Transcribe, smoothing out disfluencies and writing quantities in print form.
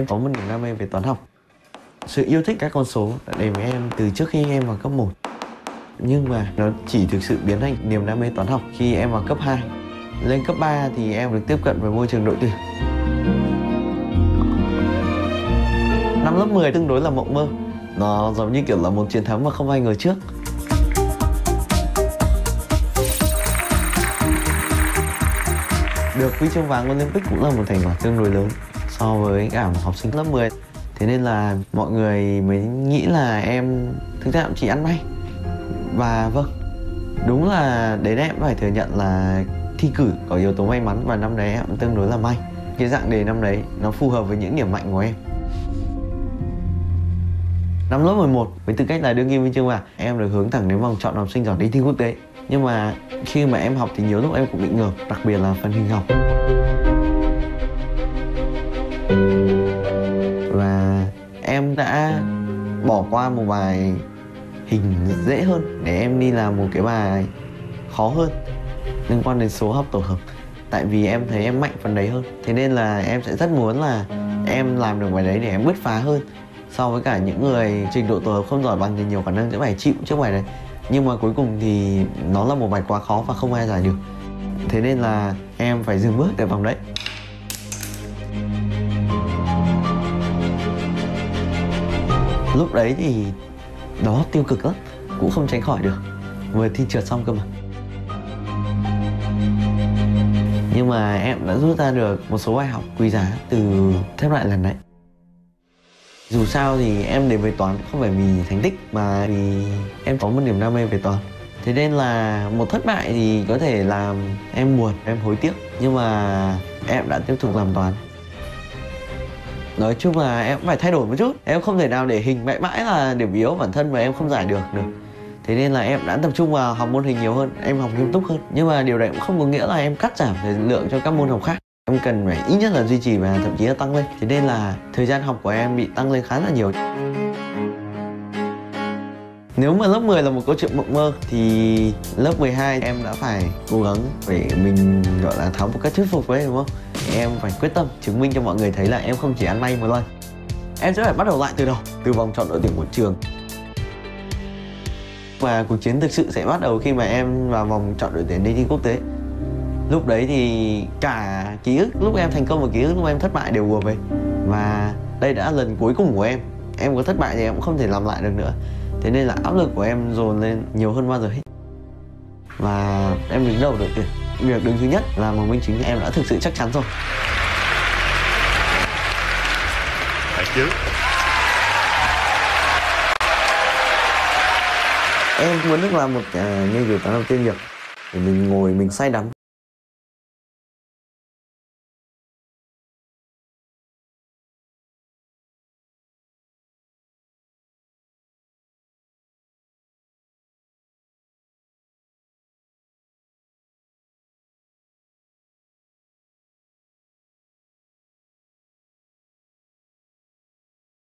Em có một niềm đam mê về toán học. Sự yêu thích các con số đã đến với em từ trước khi em vào cấp 1. Nhưng mà nó chỉ thực sự biến thành niềm đam mê toán học khi em vào cấp 2. Lên cấp 3 thì em được tiếp cận với môi trường đội tuyển. Năm lớp 10 tương đối là mộng mơ. Nó giống như kiểu là một chiến thắng mà không ai ngờ trước. Được huy chương vàng Olympic cũng là một thành quả tương đối lớn so với cả một học sinh lớp 10. Thế nên là mọi người mới nghĩ là em thực ra cũng chỉ ăn may. Và vâng, đúng là đến em phải thừa nhận là thi cử có yếu tố may mắn và năm đấy em tương đối là may. Cái dạng đề năm đấy nó phù hợp với những điểm mạnh của em. Năm lớp 11, với tư cách là đương kim huy chương vàng, em được hướng thẳng đến vòng chọn học sinh giỏi đi thi quốc tế. Nhưng mà khi mà em học thì nhiều lúc em cũng bị ngợp, đặc biệt là phần hình học. Và em đã bỏ qua một bài hình dễ hơn để em đi làm một cái bài khó hơn liên quan đến số học tổ hợp. Tại vì em thấy em mạnh phần đấy hơn. Thế nên là em sẽ rất muốn là em làm được bài đấy để em bứt phá hơn so với cả những người trình độ tổ hợp không giỏi bằng thì nhiều khả năng sẽ phải chịu trước bài này. Nhưng mà cuối cùng thì nó là một bài quá khó và không ai giải được. Thế nên là em phải dừng bước tại vòng đấy. Lúc đấy thì đó tiêu cực lắm, cũng không tránh khỏi được. Vừa thi trượt xong cơ mà. Nhưng mà em đã rút ra được một số bài học quý giá từ thất bại lần đấy. Dù sao thì em đến với toán không phải vì thành tích mà vì em có một niềm đam mê về toán. Thế nên là một thất bại thì có thể làm em buồn, em hối tiếc. Nhưng mà em đã tiếp tục làm toán. Nói chung là em cũng phải thay đổi một chút. Em không thể nào để hình mãi mãi là điểm yếu bản thân mà em không giải được. Thế nên là em đã tập trung vào học môn hình nhiều hơn, em học nghiêm túc hơn. Nhưng mà điều đấy cũng không có nghĩa là em cắt giảm thời lượng cho các môn học khác. Em cần phải ít nhất là duy trì và thậm chí là tăng lên. Thế nên là thời gian học của em bị tăng lên khá là nhiều. Nếu mà lớp 10 là một câu chuyện mộng mơ thì lớp 12 em đã phải cố gắng để mình gọi là tháo một cách thuyết phục đấy, đúng không? Em phải quyết tâm chứng minh cho mọi người thấy là em không chỉ ăn may một lần. Em sẽ phải bắt đầu lại từ đầu, từ vòng chọn đội tuyển của trường. Và cuộc chiến thực sự sẽ bắt đầu khi mà em vào vòng chọn đội tuyển đi thi quốc tế. Lúc đấy thì cả ký ức lúc em thành công và ký ức lúc em thất bại đều ùa về. Và đây đã là lần cuối cùng của em. Em có thất bại thì em cũng không thể làm lại được nữa. Thế nên là áp lực của em dồn lên nhiều hơn bao giờ hết. Và em đứng đầu đội tuyển. Việc đứng thứ nhất là một minh chứng em đã thực sự chắc chắn rồi. Thank you. Em muốn được làm một nghề toán học chuyên nghiệp để mình ngồi mình say đắm.